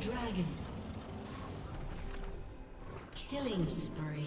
Dragon. Killing spree.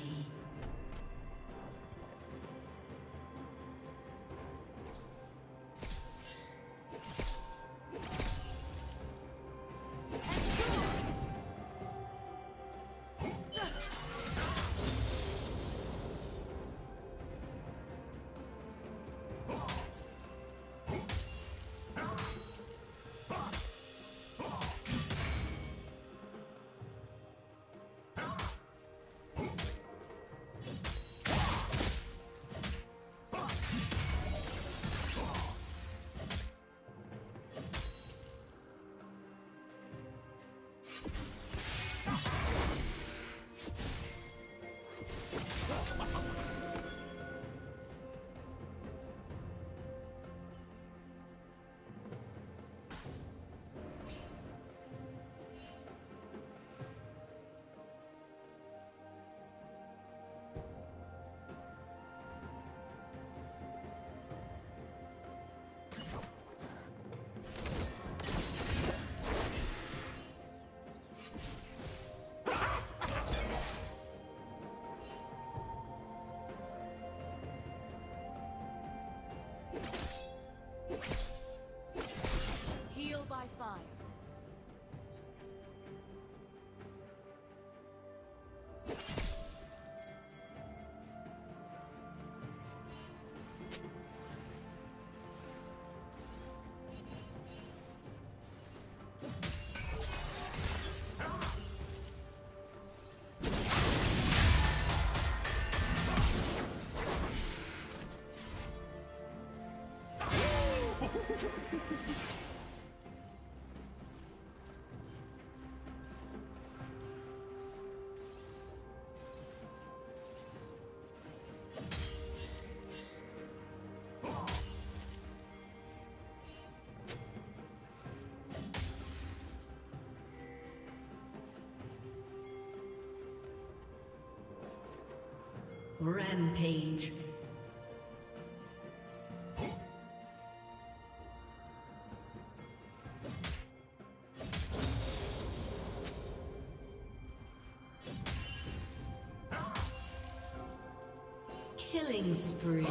Rampage. Killing spree.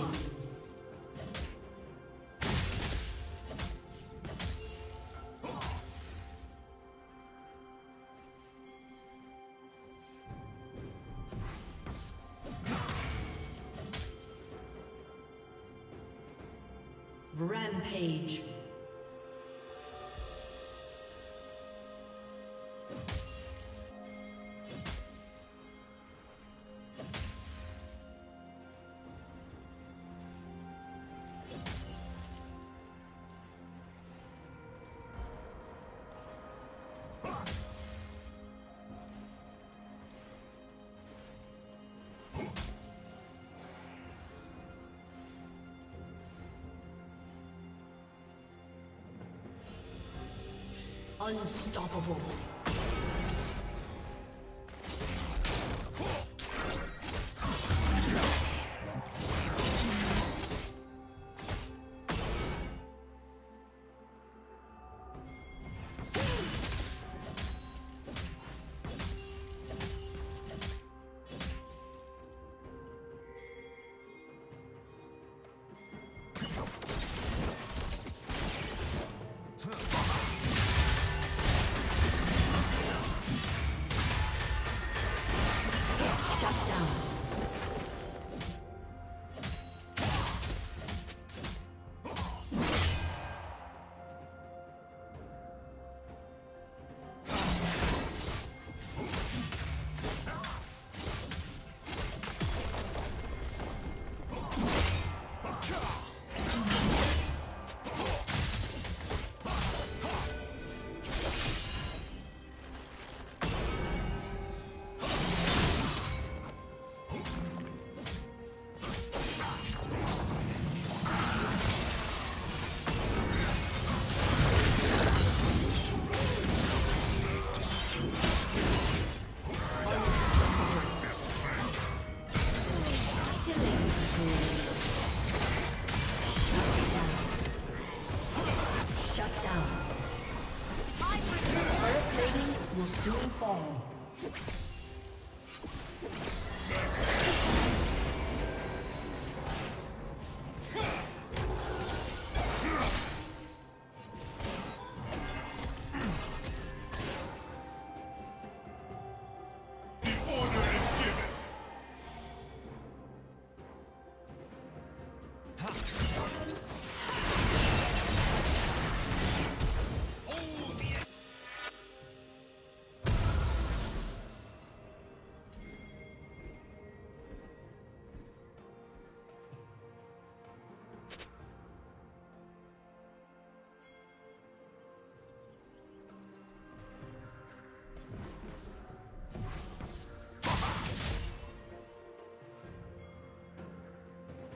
Rampage. Unstoppable.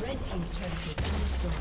Red team's turret has been destroyed.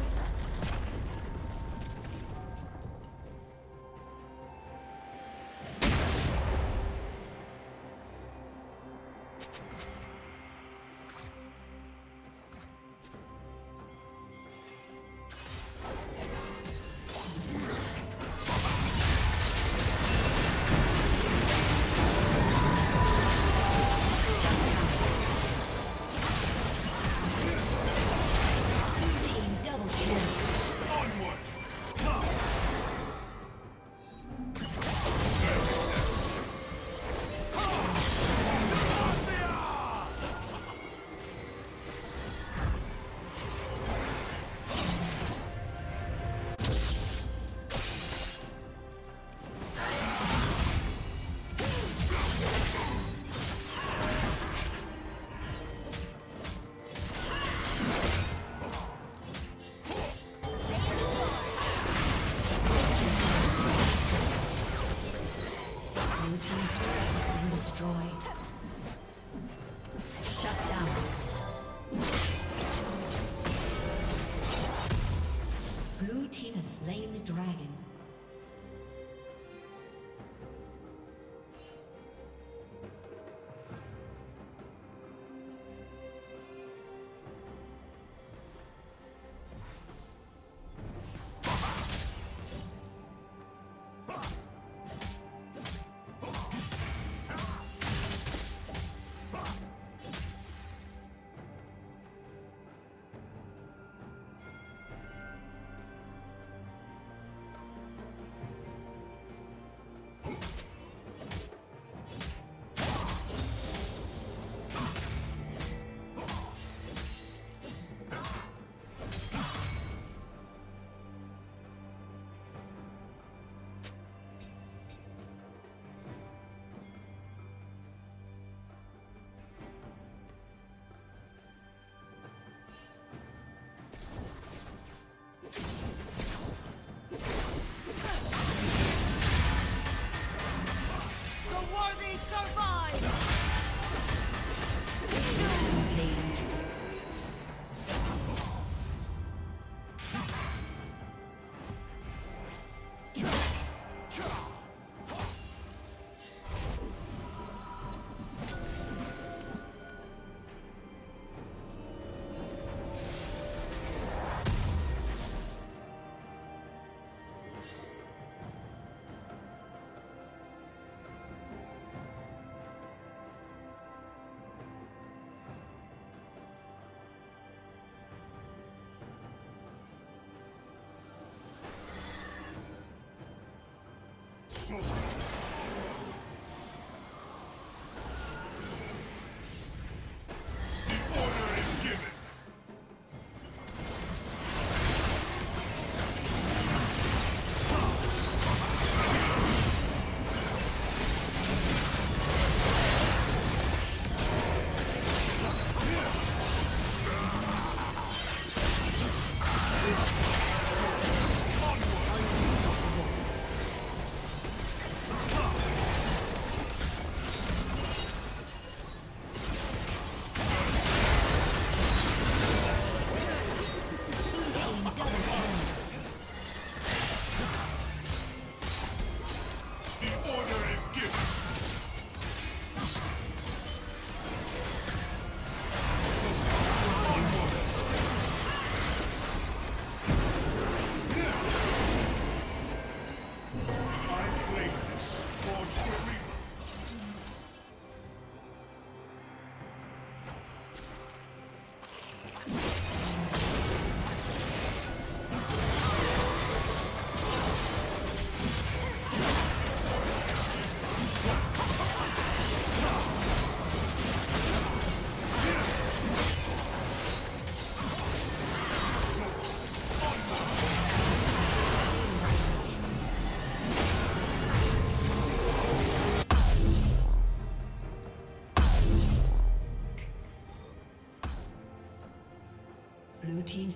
Slain the dragon. Blue team's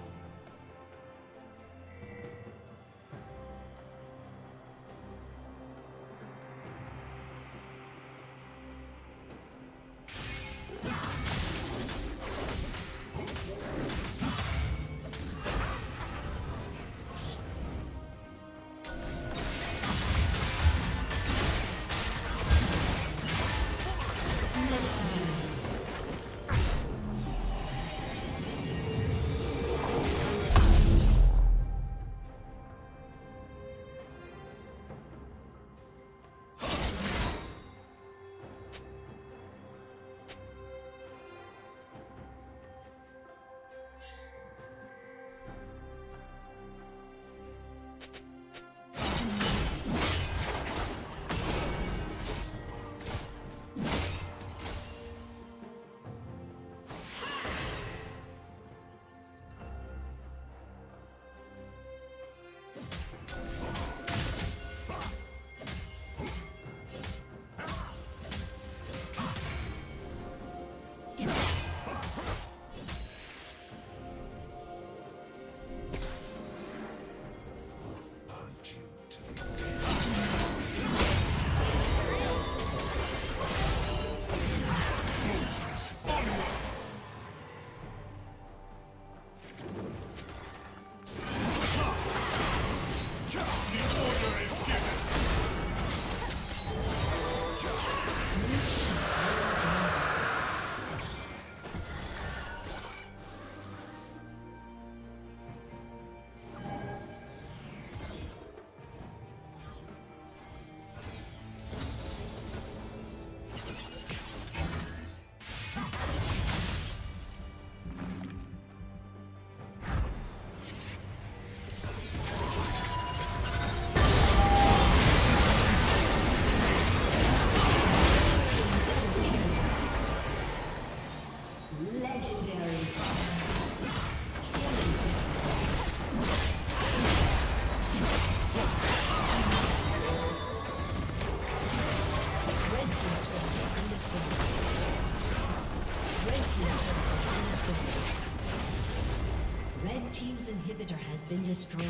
Inhibitor has been destroyed.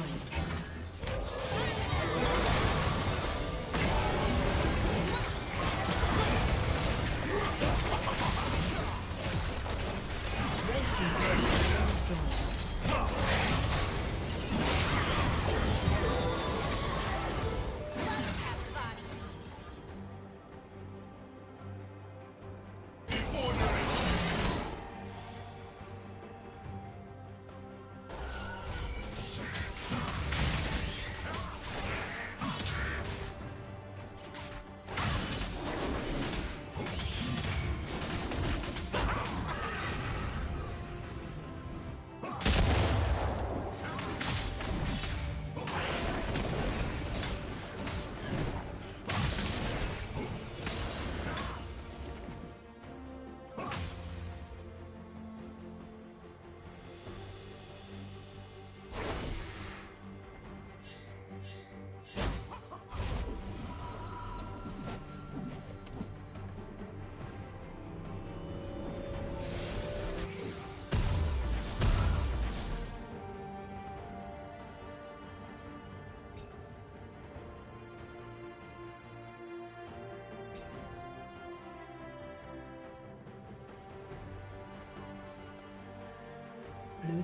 Blue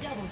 Double